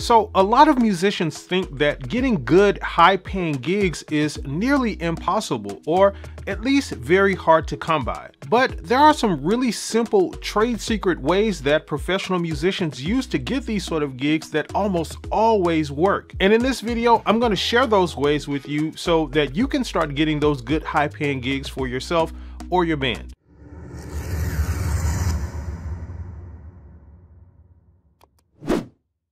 So a lot of musicians think that getting good, high-paying gigs is nearly impossible, or at least very hard to come by. But there are some really simple trade secret ways that professional musicians use to get these sort of gigs that almost always work. And in this video, I'm going to share those ways with you so that you can start getting those good, high-paying gigs for yourself or your band.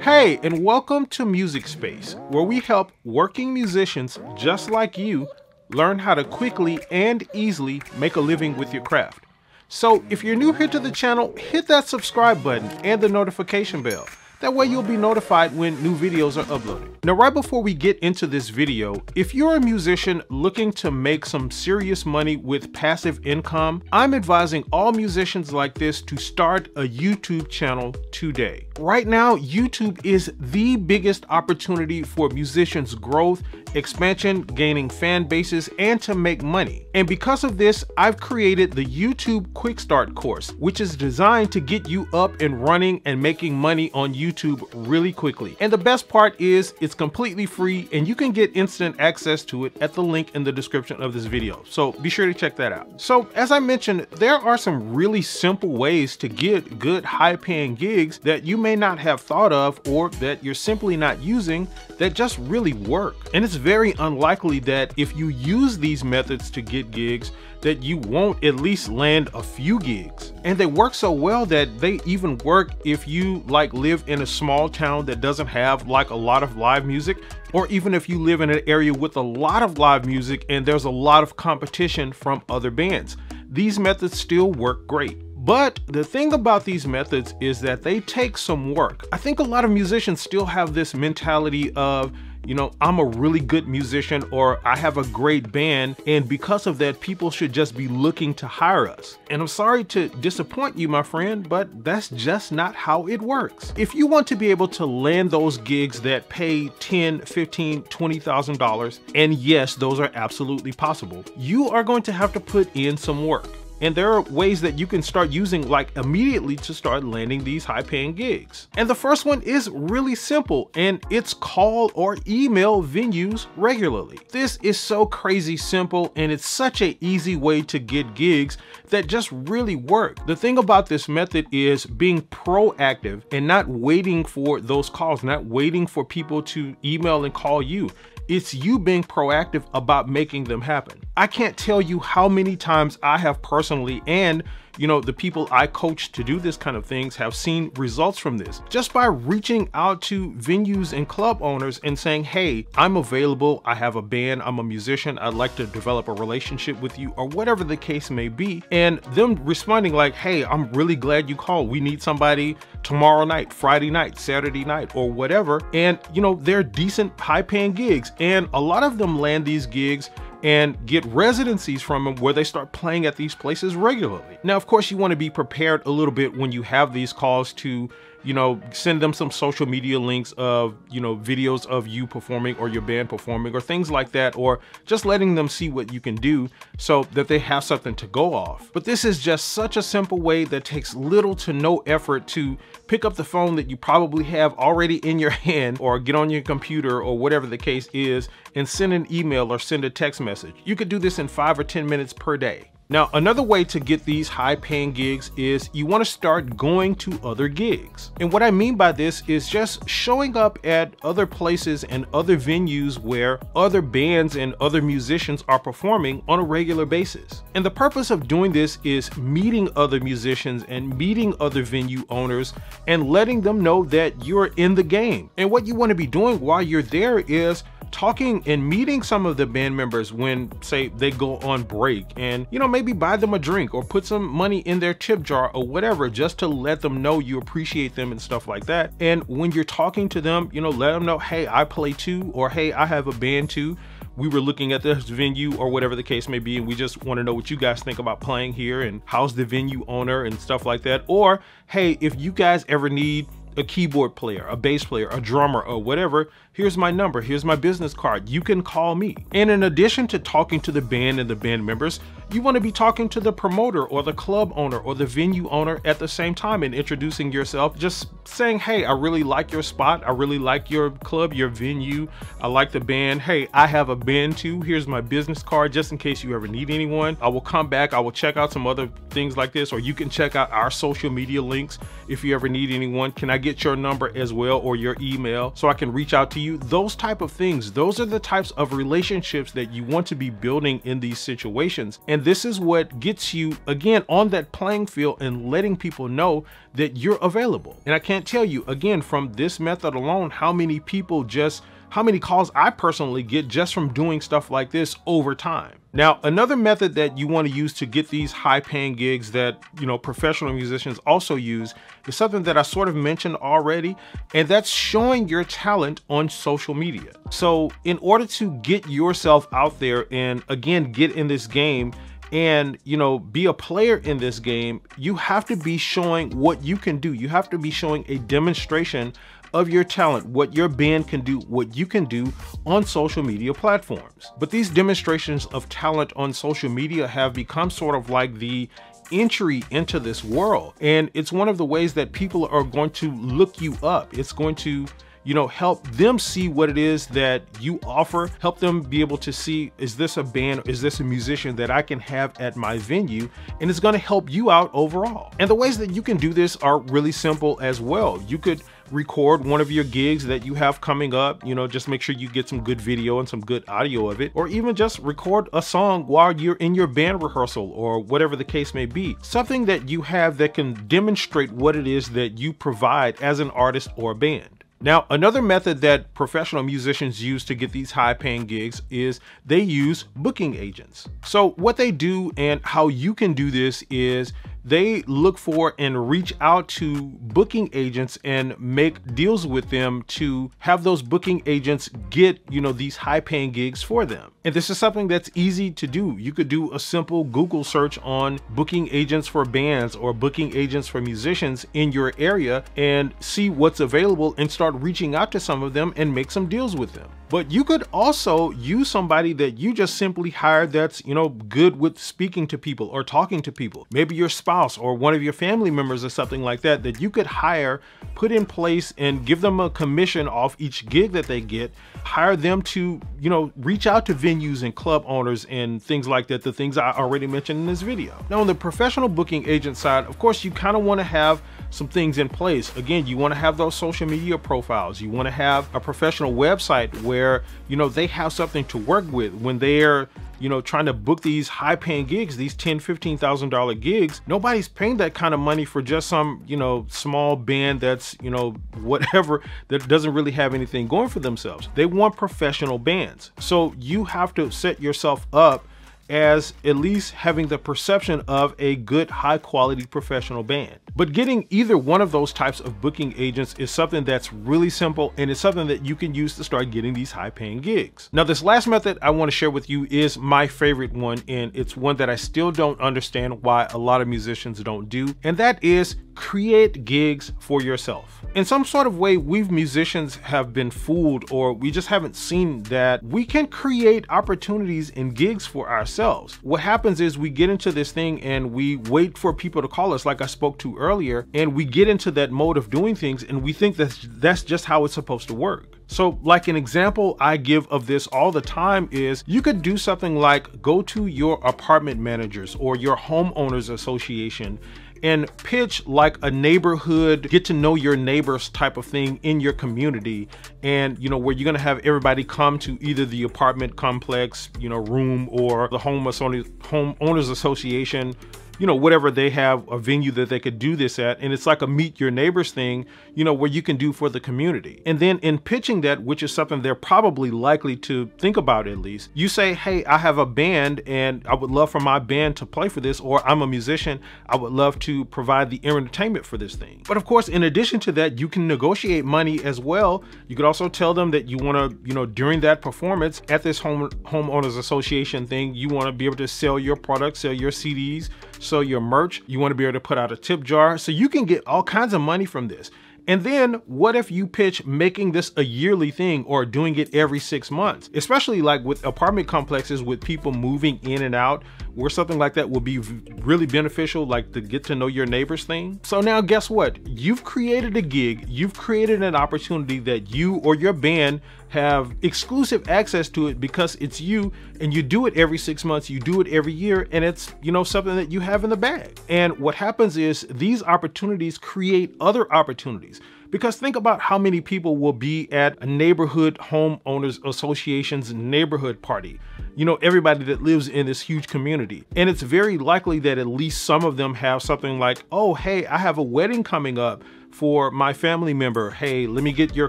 Hey, and welcome to Music Space, where we help working musicians just like you learn how to quickly and easily make a living with your craft. So if you're new here to the channel, hit that subscribe button and the notification bell. That way you'll be notified when new videos are uploaded. Now, right before we get into this video, if you're a musician looking to make some serious money with passive income, I'm advising all musicians like this to start a YouTube channel today. Right now, YouTube is the biggest opportunity for musicians' growth, expansion, gaining fan bases, and to make money. And because of this, I've created the YouTube Quick Start course, which is designed to get you up and running and making money on YouTube really quickly. And the best part is it's completely free and you can get instant access to it at the link in the description of this video. So be sure to check that out. So as I mentioned, there are some really simple ways to get good high-paying gigs that you may not have thought of or that you're simply not using that just really work. And it's very unlikely that if you use these methods to get gigs that you won't at least land a few gigs. And they work so well that they even work if you like live in a small town that doesn't have like a lot of live music, or even if you live in an area with a lot of live music and there's a lot of competition from other bands. These methods still work great. But the thing about these methods is that they take some work. I think a lot of musicians still have this mentality of, you know, I'm a really good musician or I have a great band, and because of that, people should just be looking to hire us. And I'm sorry to disappoint you, my friend, but that's just not how it works. If you want to be able to land those gigs that pay $10,000, $15,000, $20,000, and yes, those are absolutely possible, you are going to have to put in some work. And there are ways that you can start using like immediately to start landing these high-paying gigs. And the first one is really simple, and it's call or email venues regularly. This is so crazy simple, and it's such an easy way to get gigs that just really work. The thing about this method is being proactive and not waiting for those calls, not waiting for people to email and call you. It's you being proactive about making them happen. I can't tell you how many times I have personally, and you know, the people I coach to do this kind of things have seen results from this just by reaching out to venues and club owners and saying, hey, I'm available. I have a band. I'm a musician. I'd like to develop a relationship with you, or whatever the case may be. And them responding like, hey, I'm really glad you called. We need somebody tomorrow night, Friday night, Saturday night, or whatever. And you know, they're decent high paying gigs. And a lot of them land these gigs and get residencies from them where they start playing at these places regularly. Now, of course, you want to be prepared a little bit when you have these calls to, you know, send them some social media links of, you know, videos of you performing or your band performing or things like that, or just letting them see what you can do so that they have something to go off. But this is just such a simple way that takes little to no effort to pick up the phone that you probably have already in your hand, or get on your computer or whatever the case is and send an email or send a text message. You could do this in 5 or 10 minutes per day. Now, another way to get these high-paying gigs is you want to start going to other gigs. And what I mean by this is just showing up at other places and other venues where other bands and other musicians are performing on a regular basis. And the purpose of doing this is meeting other musicians and meeting other venue owners and letting them know that you're in the game. And what you want to be doing while you're there is talking and meeting some of the band members when, say, they go on break, and you know, maybe buy them a drink or put some money in their tip jar or whatever, just to let them know you appreciate them and stuff like that. And when you're talking to them, you know, let them know, hey, I play too, or hey, I have a band too. We were looking at this venue or whatever the case may be, and we just want to know what you guys think about playing here, and how's the venue owner and stuff like that. Or hey, if you guys ever need a keyboard player, a bass player, a drummer, or whatever, here's my number, here's my business card, you can call me. And in addition to talking to the band and the band members, You want to be talking to the promoter or the club owner or the venue owner at the same time and introducing yourself, just saying, hey, I really like your spot. I really like your club, your venue. I like the band. Hey, I have a band too. Here's my business card just in case you ever need anyone. I will come back. I will check out some other things like this, or you can check out our social media links if you ever need anyone. Can I get your number as well or your email so I can reach out to you? Those type of things. Those are the types of relationships that you want to be building in these situations. And this is what gets you, again, on that playing field and letting people know that you're available. And I can't tell you, again, from this method alone, how many calls I personally get just from doing stuff like this over time. Now, another method that you want to use to get these high paying gigs that, you know, professional musicians also use is something that I sort of mentioned already, and that's showing your talent on social media. So in order to get yourself out there and, again, get in this game and, you know, be a player in this game, you have to be showing what you can do. You have to be showing a demonstration of your talent, what your band can do, what you can do on social media platforms. But these demonstrations of talent on social media have become sort of like the entry into this world. And it's one of the ways that people are going to look you up. It's going to, you know, help them see what it is that you offer, help them be able to see, is this a band? Is this a musician that I can have at my venue? And it's gonna help you out overall. And the ways that you can do this are really simple as well. You could record one of your gigs that you have coming up, you know, just make sure you get some good video and some good audio of it, or even just record a song while you're in your band rehearsal or whatever the case may be. Something that you have that can demonstrate what it is that you provide as an artist or band. Now, another method that professional musicians use to get these high-paying gigs is they use booking agents. So what they do and how you can do this is they look for and reach out to booking agents and make deals with them to have those booking agents get, you know, these high-paying gigs for them. And this is something that's easy to do. You could do a simple Google search on booking agents for bands or booking agents for musicians in your area and see what's available and start reaching out to some of them and make some deals with them. But you could also use somebody that you just simply hired that's, you know, good with speaking to people or talking to people. Maybe your spouse or one of your family members or something like that, that you could hire, put in place and give them a commission off each gig that they get, hire them to, you know, reach out to venues and club owners and things like that, the things I already mentioned in this video. Now on the professional booking agent side, of course, you kind of want to have some things in place. Again, you want to have those social media profiles. You want to have a professional website where, you know, they have something to work with when they're, you know, trying to book these high paying gigs, these $10,000, $15,000 gigs. Nobody's paying that kind of money for just some, you know, small band that's, you know, whatever, that doesn't really have anything going for themselves. They want professional bands. So you have to set yourself up as at least having the perception of a good, high quality professional band. But getting either one of those types of booking agents is something that's really simple, and it's something that you can use to start getting these high paying gigs. Now, this last method I want to share with you is my favorite one, and it's one that I still don't understand why a lot of musicians don't do, and that is create gigs for yourself. In some sort of way, we musicians have been fooled, or we just haven't seen that we can create opportunities and gigs for ourselves. What happens is we get into this thing and we wait for people to call us, like I spoke to earlier, and we get into that mode of doing things and we think that's just how it's supposed to work. So like an example I give of this all the time is you could do something like go to your apartment managers or your homeowners association and pitch like a neighborhood, get to know your neighbors type of thing in your community. And, you know, where you're gonna have everybody come to either the apartment complex, you know, room or the homeowners association, you know, whatever they have a venue that they could do this at. And it's like a meet your neighbors thing, you know, where you can do for the community. And then in pitching that, which is something they're probably likely to think about at least, you say, hey, I have a band and I would love for my band to play for this, or I'm a musician, I would love to provide the entertainment for this thing. But of course, in addition to that, you can negotiate money as well. You could also tell them that you want to, you know, during that performance at this homeowners association thing, you want to be able to sell your products, sell your CDs, sell your merch, you want to be able to put out a tip jar. So you can get all kinds of money from this. And then what if you pitch making this a yearly thing or doing it every 6 months, especially like with apartment complexes with people moving in and out, where something like that would be really beneficial, like the get to know your neighbors thing. So now guess what? You've created a gig, you've created an opportunity that you or your band have exclusive access to it because it's you, and you do it every 6 months, you do it every year, and it's, you know, something that you have in the bag. And what happens is these opportunities create other opportunities. Because think about how many people will be at a neighborhood homeowners association's neighborhood party. You know, everybody that lives in this huge community. And it's very likely that at least some of them have something like, oh, hey, I have a wedding coming up for my family member. Hey, let me get your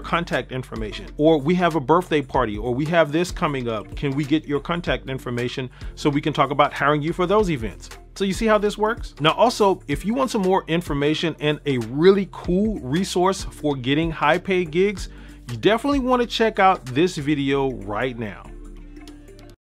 contact information. Or we have a birthday party, or we have this coming up. Can we get your contact information so we can talk about hiring you for those events? So you see how this works? Now also, if you want some more information and a really cool resource for getting high paid gigs, you definitely want to check out this video right now.